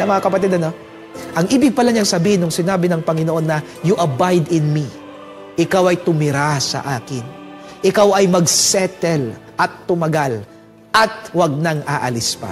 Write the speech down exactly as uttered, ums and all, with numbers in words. Ha, mga kapatid, ano? Ang ibig pala niyang sabihin nung sinabi ng Panginoon na, you abide in me. Ikaw ay tumira sa akin. Ikaw ay magsettle at tumagal at wag nang aalis pa.